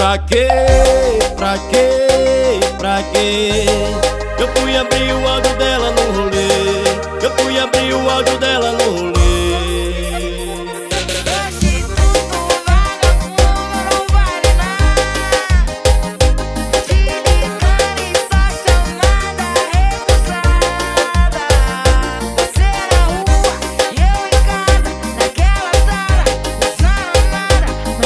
Pra quê? Eu fui abrir o áudio dela no rolê. Hoje tudo vagabundo não vale nada. Te ligar e só chamada recusada. Você na rua e eu em casa, naquela sala, usando nada, não é BA. Hoje a gente larga.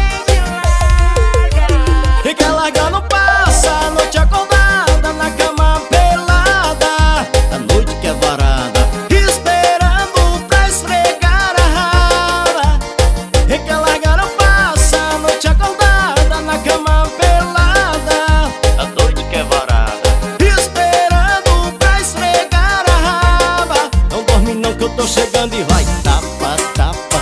E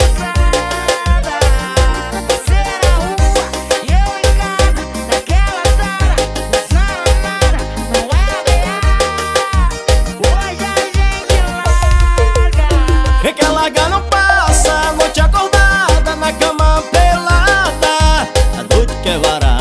quer largar não passa, a noite acordada, na cama pelada, a noite que é varada.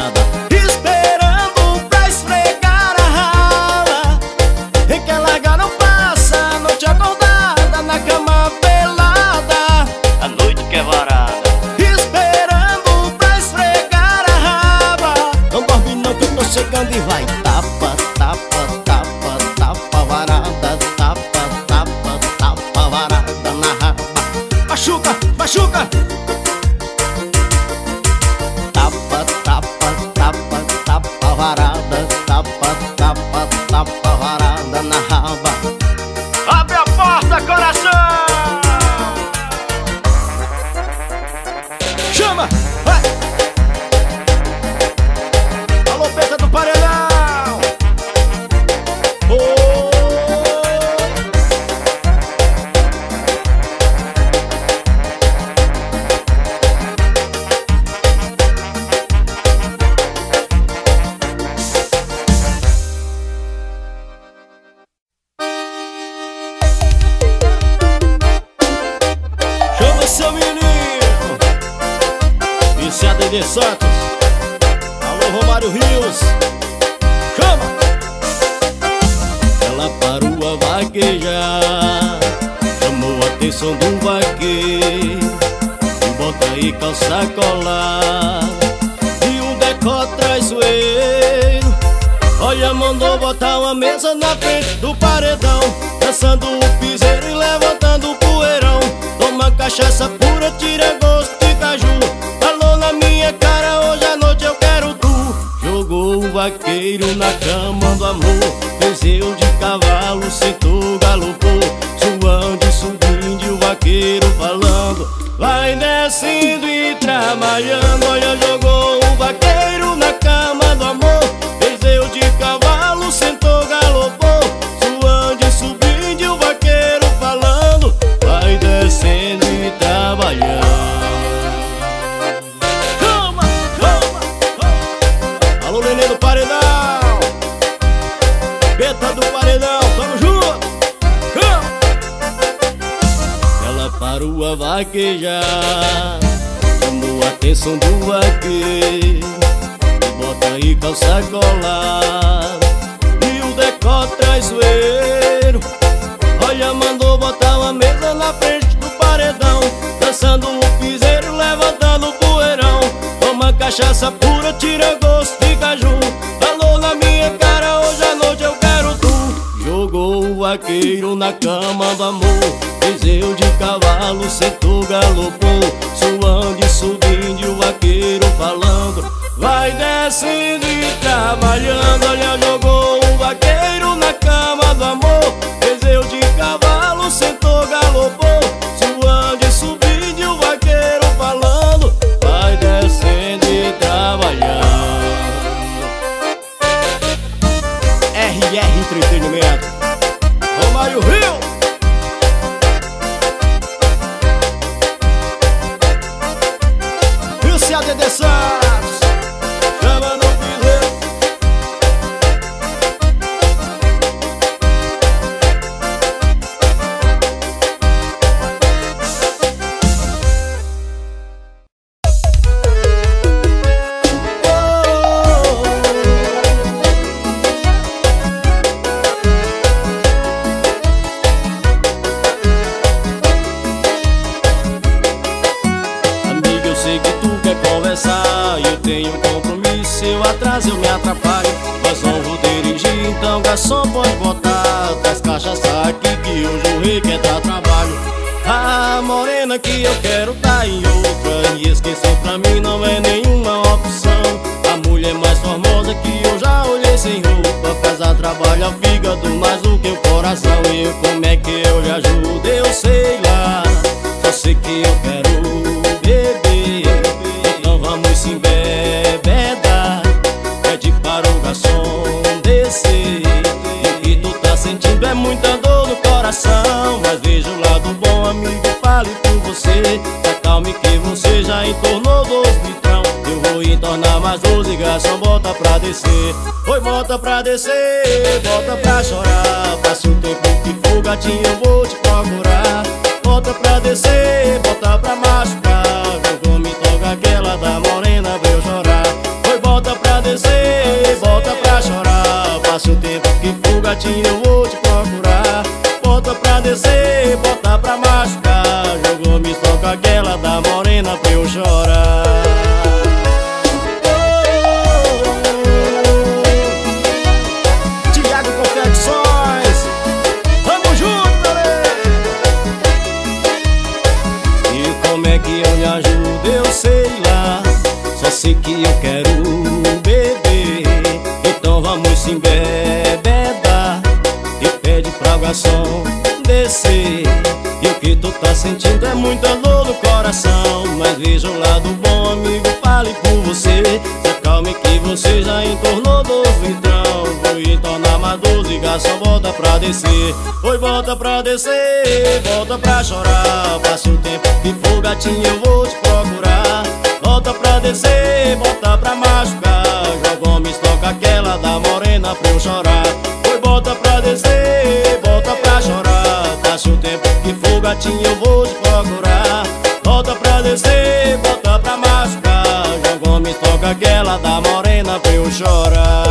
Tô chegando e vai tapa, tapa, tapa, tapa varada, tapa, tapa, tapa varada na raba. Machuca, machuca, ah! Vai tapa, tapa, tapa, tapa varada, tapa, tapa, tapa varada na raba. Abre a porta, coração! ADD Santos! ADD Santos, alô Romário Rios, chama! Ela parou a vaguejar, chamou a atenção do vaqueiro, bota aí calça colar e um decote traiçoeiro. Olha, mandou botar uma mesa na frente do paredão, dançando o piseiro e levantando o poeirão. Toma cachaça pura, tira gosto de caju. Cara, hoje à noite eu quero tu. Jogou o vaqueiro na cama do amor, fez eu de cavalo, sentou, galopou, suando e subindo, e o vaqueiro falando, vai descendo e trabalhando. Olha, jogou o vaqueiro na cama do amor, fez eu de cavalo, sentou, galopou, suando e subindo, e o vaqueiro falando, vai descendo e trabalhando. Beta do Paredão, tamo junto! Ela parou a vaquejar, chamou a atenção do vaqueiro, bota aí calça colar e um decote traiçoeiro. Olha, mandou botar uma mesa na frente do paredão, dançando o piseiro, levantando o poeirão. Toma cachaça pura, tira gosto de caju. Falou na minha cara, hoje à noite eu quero tu. vaqueiro na cama do amor. Piseu de cavalo, sentou, galopou, suando e subindo e o vaqueiro falando. Vai descendo e trabalhando, olha, jogou o vaqueiro na cama do amor. Piseu de cavalo, sentou, galopou, suando e subindo e o vaqueiro falando. Vai descendo e trabalhando. RR Entretenimento, Romário Rios. E o seu ADD Santos, chama no piseiro. Só pode botar das cachaça aqui que hoje o rei quer dar trabalho. A morena que eu quero tá em outra, e esquecer pra mim não é nenhuma opção. A mulher mais formosa que eu já olhei sem roupa faz a trabalho ao fígado mais do que o coração. Eu como é que eu lhe ajudo? Eu sei lá, só sei que eu quero beber. Então vamos se embebedar, pede para o garçom descer. É muita dor no coração, mas veja o lado bom, amigo, fale com você. Acalme que você já entornou 2 litrão. Eu vou entornar mais 12, garçom, bota pra descer. Oi, bota pra descer, bota pra chorar. Passa o tempo que for, gatinho, eu vou te procurar. Bota pra descer, bota pra machucar. Quando me toca aquela da morena pra eu chorar. Oi, bota pra descer, bota pra chorar. Passa o tempo que for, gatinho, eu vou te procurar. Bota pra descer, bota pra machucar. Jogou me toca aquela da morena pra eu chorar. Tiago Confecções, vamos junto, galera. E como é que eu me ajudo? Eu sei lá, só sei que eu quero beber. Então vamos se embebedar e pede pra garçom descer. E o que tu tá sentindo é muita dor no coração, mas veja o lado bom, amigo, fale com você. Se acalme que você já entornou 2 litrão. Vou entornar mais 12, garçom, bota pra descer. Oi, bota pra descer, bota pra chorar. Passa o tempo que for, gatinho, eu vou te procurar. Bota pra descer, bota pra machucar. João Gomes toca aquela da morena pra eu chorar. Oi, bota pra descer, bota pra chorar. Passa o tempo que for, gatinho, eu vou te procurar. Bota pra descer, bota pra machucar. João Gomes toca aquela da morena pra eu chorar.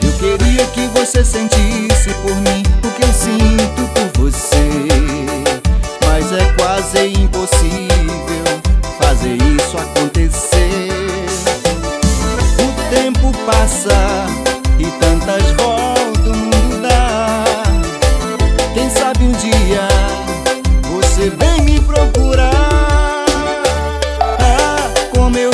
Eu queria que você sentisse por mim o que eu sinto por você, mas é quase impossível fazer isso acontecer. O tempo passa e tantas voltas o mundo dá. Quem sabe um dia você vem me procurar. Ah, como eu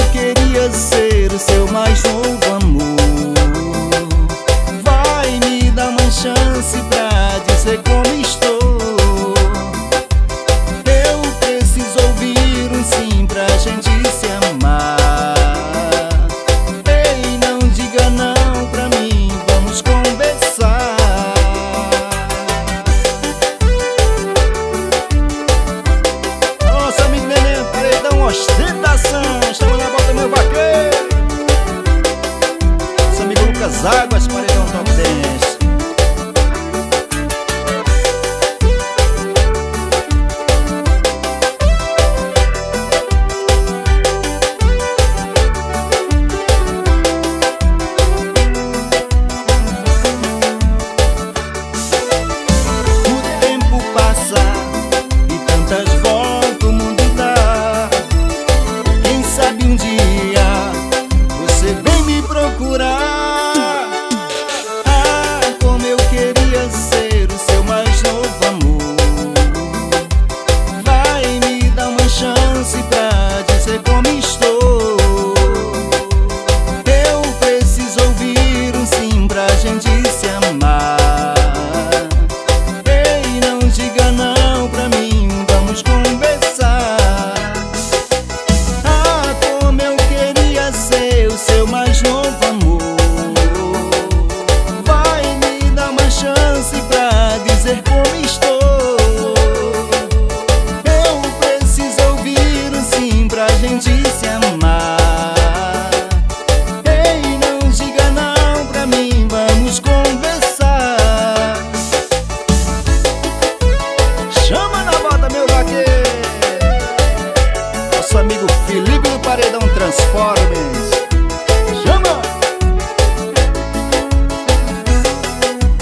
Paredão Transformes. Chama!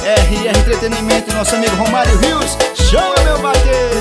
RR Entretenimento, nosso amigo Romário Rios. Chama, meu bater!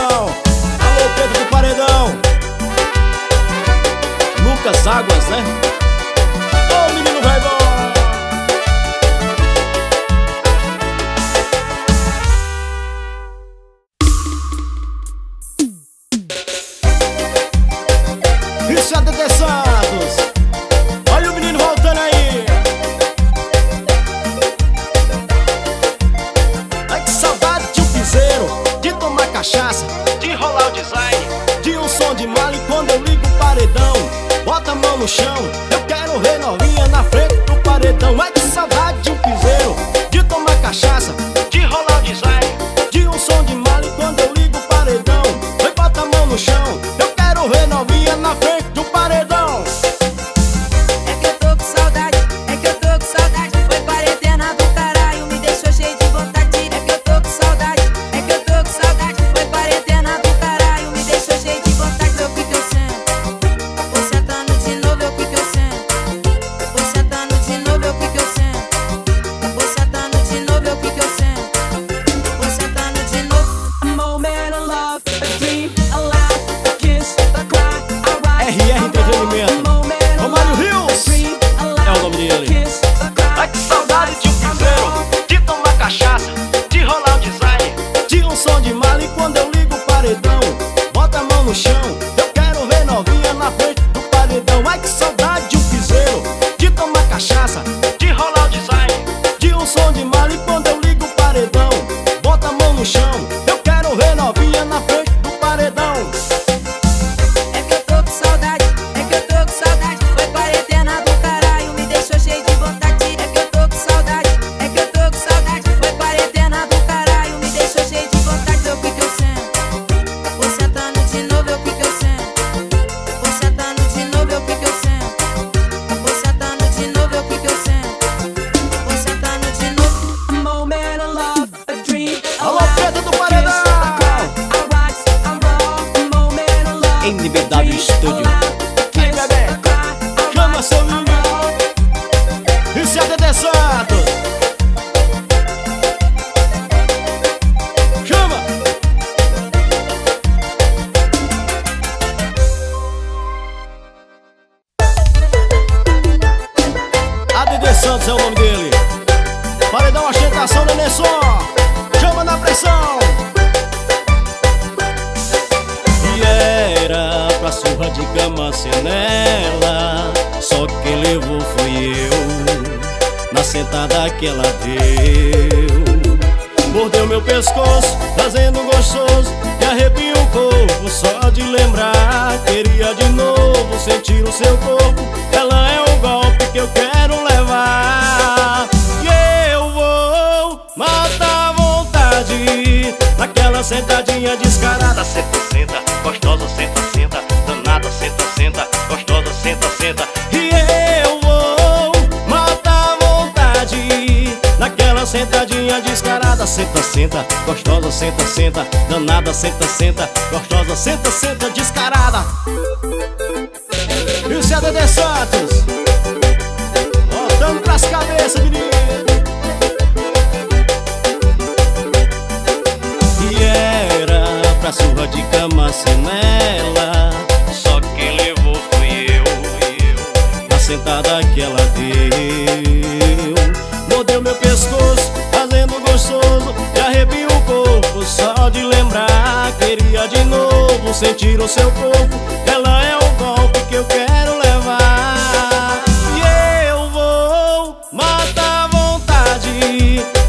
Alô, Pedro do Paredão, Lucas Águas, né? Ô, menino vai bom. Isso é ADD Santos. Olha o menino voltando aí. Ai, que saudade de um piseiro, de tomar cachaça, de rolar o design, de um som de mal. E quando eu ligo o paredão, bota a mão no chão, eu quero ver novinha na frente do paredão. Ai, que saudade de um piseiro, de tomar cachaça, de rolar o design, de um som de mal. E quando eu ligo o paredão, eu bota a mão no chão, eu quero ver novinha na frente do paredão. Santos é o nome dele. Paredão, uma ostentação, neném só. Chama na pressão. E era pra surra de camance nela, só quem levou fui eu. Na sentada que ela deu, mordeu meu pescoço, fazendo gostoso, e arrepio o corpo só de lembrar. Queria de novo sentir o seu corpo. Ela é um golpe que eu quero levar. E eu vou matar a vontade naquela sentadinha descarada. Senta, senta, gostosa, senta, senta, danada, senta, senta, gostosa, senta, senta. E eu vou matar a vontade naquela sentadinha descarada. Senta, senta, gostosa, senta, senta, danada, senta, senta, gostosa, senta, senta, descarada. E o ADD Santos voltando pras cabeças, menino. E era pra surra de camance nela, só quem levou fui eu. Na sentada que ela deu, mordeu meu pescoço, fazendo gostoso, e arrepio o corpo só de lembrar. Queria de novo sentir o seu corpo. Ela é o golpe que eu quero.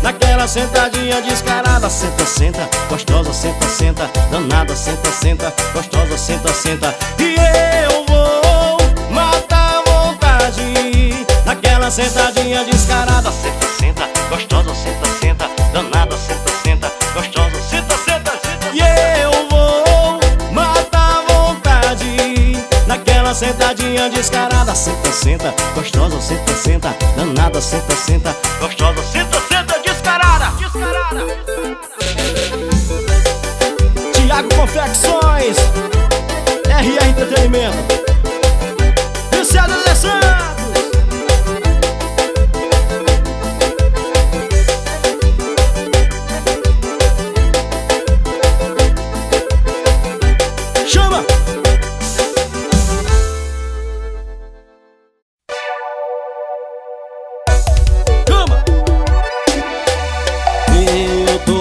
Naquela sentadinha descarada. Senta, senta, gostosa, senta, senta, danada, senta, senta, gostosa, senta, senta. E eu vou matar a vontade naquela sentadinha descarada. Senta, senta, gostosa, senta, senta, danada, senta, senta, gostosa, senta, senta, senta. E eu vou matar a vontade naquela sentadinha descarada. Senta, senta, gostosa, senta, senta, danada, senta, senta, gostosa, senta, senta. Tiago Confecções, RR Entretenimento, Cristiano de Santos. Chama!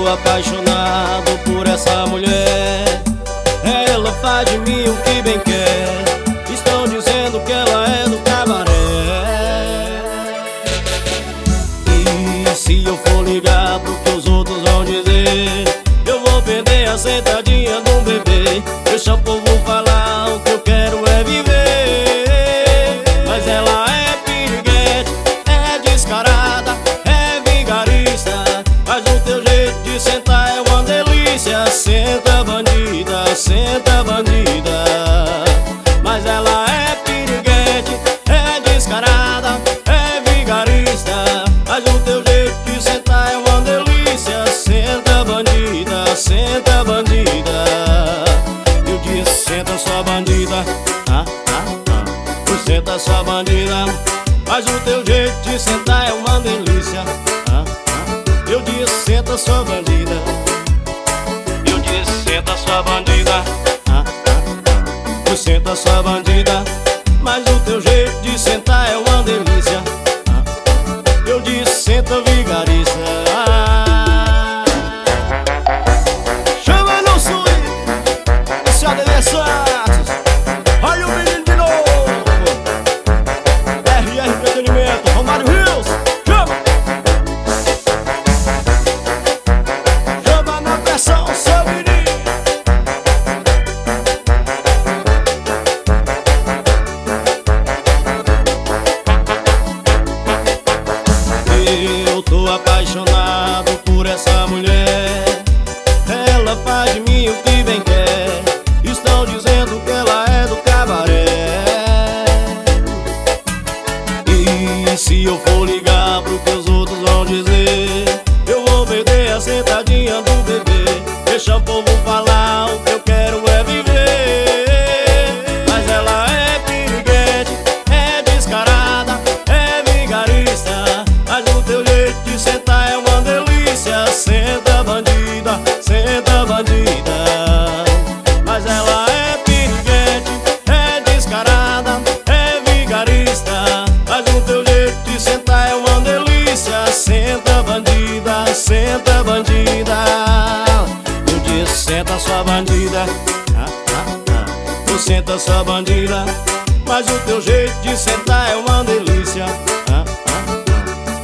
Apaixonado por essa mulher, ela faz de mim o que bem quer. Estão dizendo que ela é do cabaré. E se eu for ligar pro que os outros vão dizer, eu vou perder a sentadinha do bebê. Deixa o povo falar, o que eu quero é viver. Mas ela é piriguete, é descarada, é vigarista, mas o teu jeito de sentar é uma delícia. Senta, bandida, senta, bandida. Mas ela é piriguete, é descarada, é vigarista, mas o teu jeito de sentar é uma delícia. Senta, bandida, senta, bandida. Eu disse, senta sua bandida, ah, ah, ah. Tu senta sua bandida, mas o teu jeito de sentar é uma delícia. Eu disse, senta sua bandida. Eu disse, senta sua bandida, ah, ah, ah. Senta sua bandida, mas o teu jeito de sentar é uma delícia, ah, ah. Eu disse, senta vigarista, ah, ah. Chama no sul, esse ADD Santos. Olha o menino de novo. RR Entretenimento, Romário Rios. Mas o teu jeito de sentar é uma senta essa bandida, mas o teu jeito de sentar é uma delícia.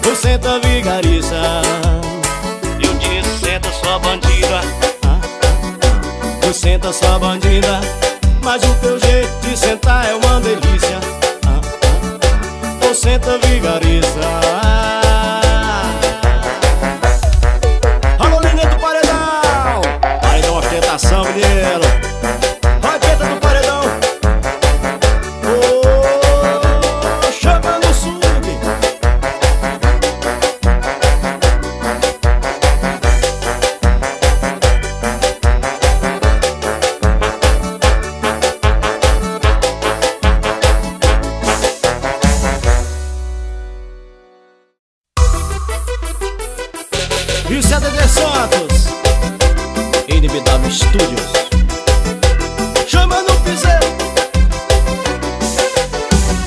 Tu senta vigariça, eu disse senta sua bandida. Tu senta sua bandida, mas o teu jeito de sentar é uma delícia. Tu senta vigariça. Ação, menino, vai Pedro do Paredão. Oh, chama no sul. E o ADD Santos NBW Studios, chama no piseiro.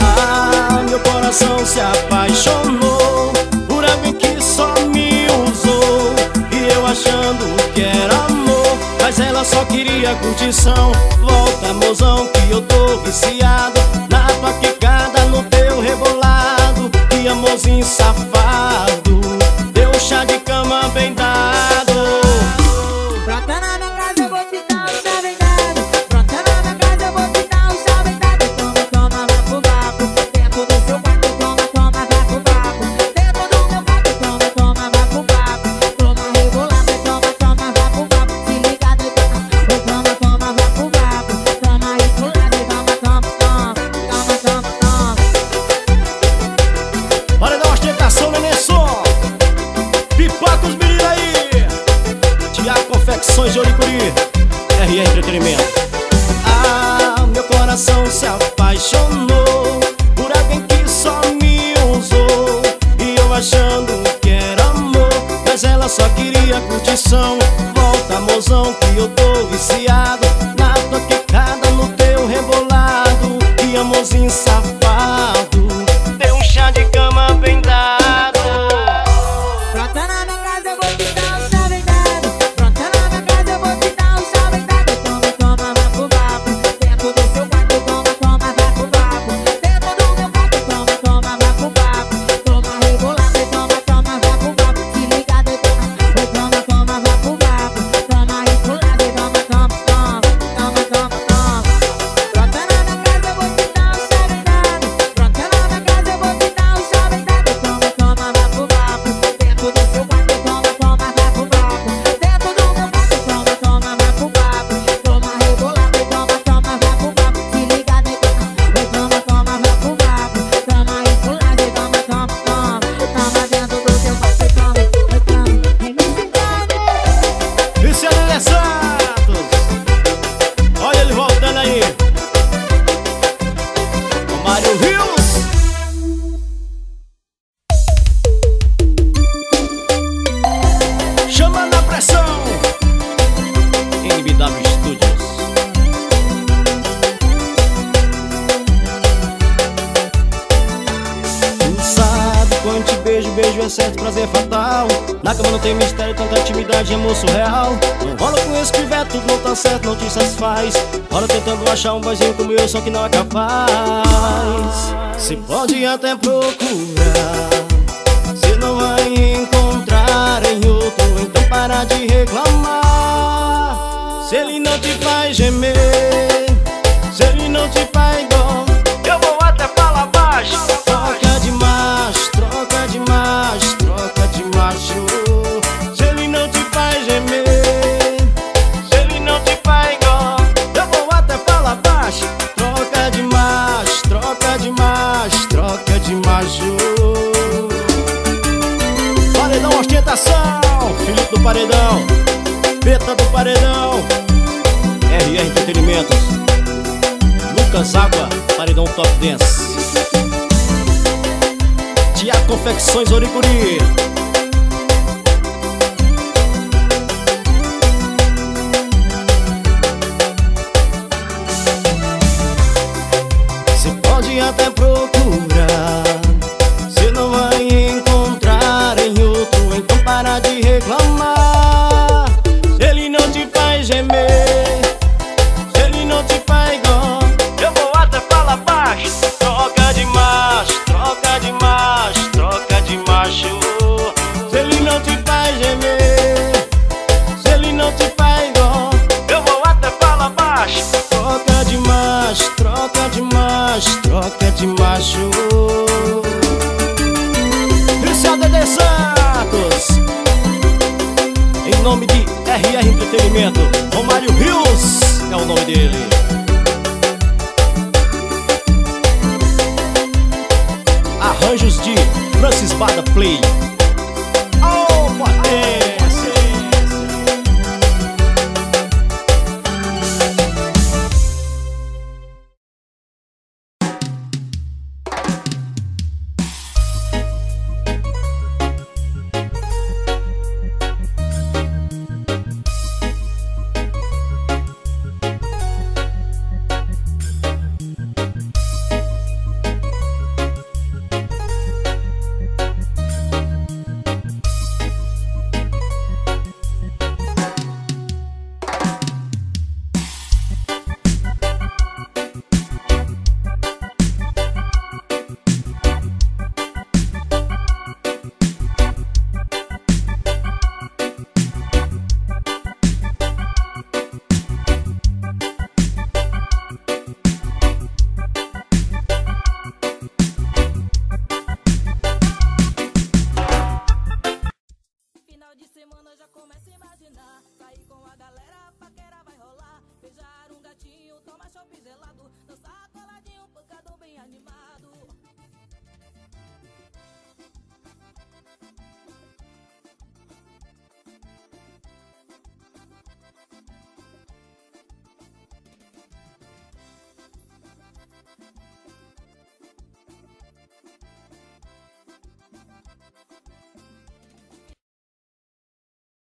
Ah, meu coração se apaixonou por alguém que só me usou, e eu achando que era amor, mas ela só queria curtição. Volta, mozão, que eu tô viciado na tua picada, no teu rebolado. Que amorzinho safado, deu um chá de cama bem dado. RR Entretenimento. Ah, meu coração se apaixonou por alguém que só me usou, e eu achando que era amor, mas ela só queria curtição. Volta, mozão, que eu tô viciado na tua quicada, no teu rebolado. Que amorzinho safado, deu um chá de cama bem dado. Romário Rios. Chama na pressão. NBW Studios. Tu sabe quando te beijo, beijo é certo, prazer fatal. Na cama não tem mistério, tanta intimidade, amor surreal. Não rola com esse pivete, tudo não tá certo, não te satisfaz. Rola tentando achar um boizinho como eu, só que não é capaz. Se pode até procurar, se não vai encontrar em outro, então para de reclamar. Se ele não te faz gemer, se ele não te faz dó, eu vou até falar baixo. Troca de macho, troca de macho, troca de macho. Paredão, ostentação, Filipe do Paredão, Beta do Paredão, RR Entretenimentos, Lucas Águas, Paredão Top Dance, Tiago Confecções Oricuri. Se pode até procurar, se não vai encontrar em outro, então para de reclamar. Se ele não te faz gemer, se ele não te faz dó, baixo. Se ele não te faz gemer, se ele não te faz dó, eu vou até falar baixo. Troca de macho, troca de macho, troca de macho. Cristiano de Santos, em nome de RR Entretenimento. Romário Rios é o nome dele. Arranjos de Francis Badaplay.